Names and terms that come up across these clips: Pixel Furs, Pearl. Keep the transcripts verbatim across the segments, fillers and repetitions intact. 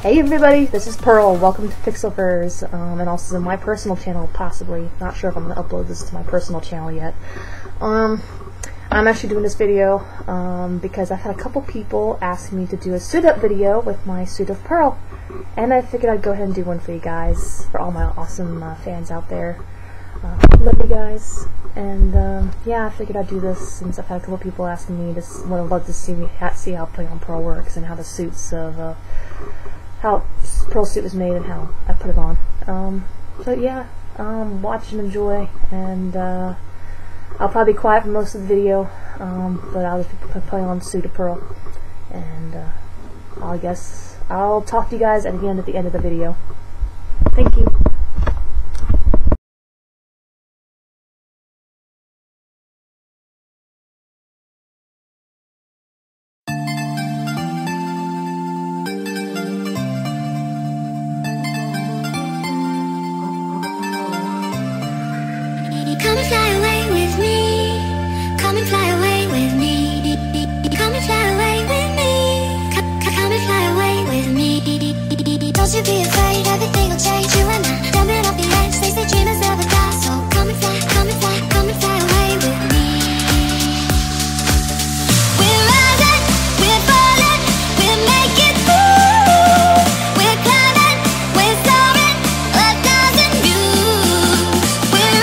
Hey everybody, this is Pearl. Welcome to Pixel Furs, um, and also my personal channel, possibly. Not sure if I'm going to upload this to my personal channel yet. Um, I'm actually doing this video um, because I've had a couple people asking me to do a suit-up video with my suit of Pearl, and I figured I'd go ahead and do one for you guys, for all my awesome uh, fans out there. Uh, love you guys, and um, yeah, I figured I'd do this since I've had a couple people asking me to want to love to see me see how putting on Pearl works and how the suits of uh, how Pearl suit was made and how I put it on. Um, so yeah, um, watch and enjoy, and uh, I'll probably be quiet for most of the video, um, but I'll just be putting on suit of Pearl, and uh, I guess I'll talk to you guys again at the end of the video. Thank you. Come and fly away with me. Come and fly away with me. Come and fly away with me. Come and fly away with me. Don't you be afraid, everything will change. You and I, jumping off the edge, they say dreamers never die. So come and fly, come and fly, come and fly away with me. We're rising, we're falling, we'll make it through. We're climbing, we're soaring, a thousand views. We're rising.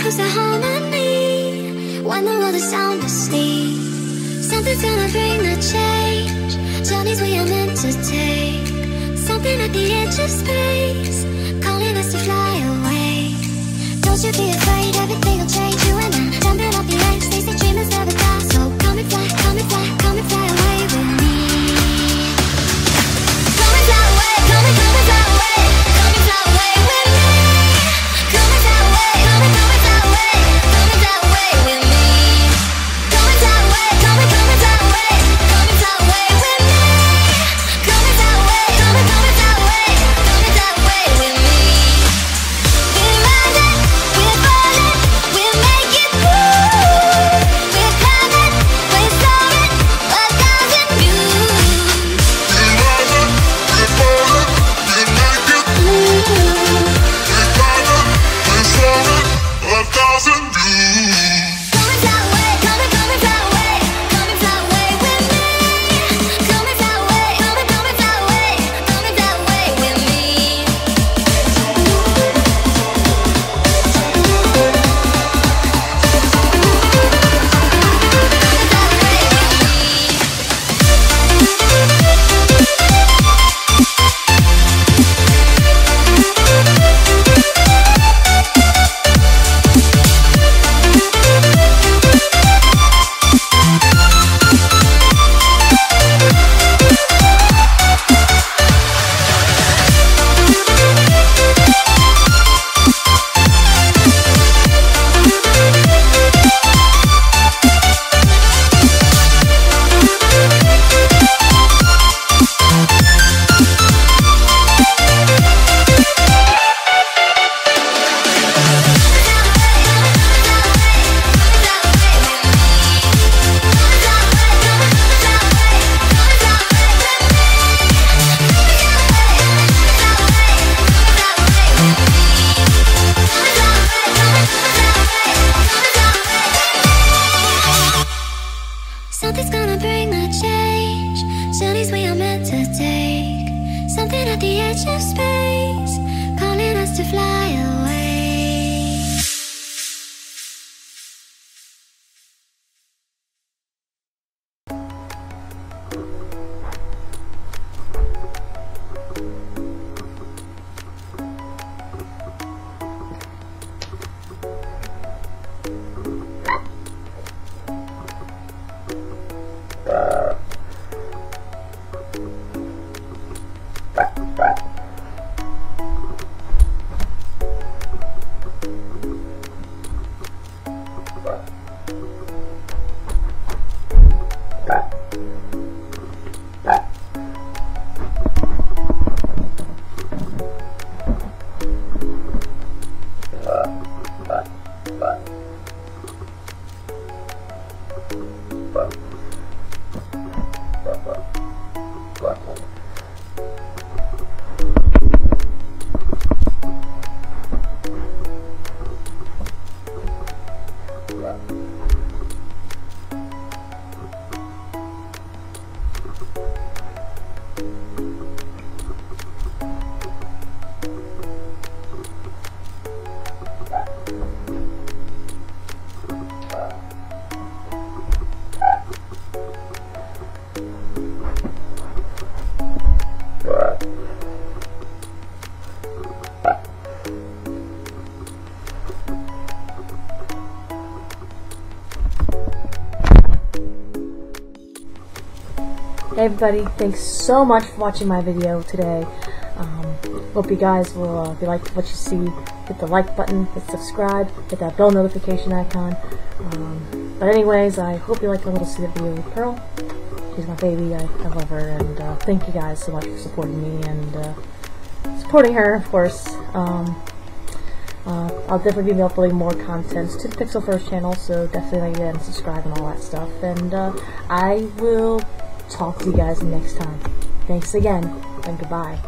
Close to harmony, when the world is sound asleep, something's gonna bring the change. Journeys we are meant to take, something at the edge of space, calling us to fly away. Don't you be afraid, everything will change. You and I, jumping off the edge, they say dreamers never die. So come and fly, come and fly, come and fly away with me. Come and fly away, come and come and fly away, come and fly away with me. Come and fly away, come and come and. Come and fly away, come and fly away, come and fly away. Hey everybody, thanks so much for watching my video today. Um, hope you guys will, uh, if you like what you see, hit the like button, hit subscribe, hit that bell notification icon. Um, but anyways, I hope you liked my little snippet video with Pearl. She's my baby, I, I love her, and uh, thank you guys so much for supporting me and uh, supporting her, of course. Um, uh, I'll definitely be uploading more content to the Pixel Furs channel, so definitely again, subscribe and all that stuff. And uh, I will talk to you guys next time. Thanks again, and goodbye.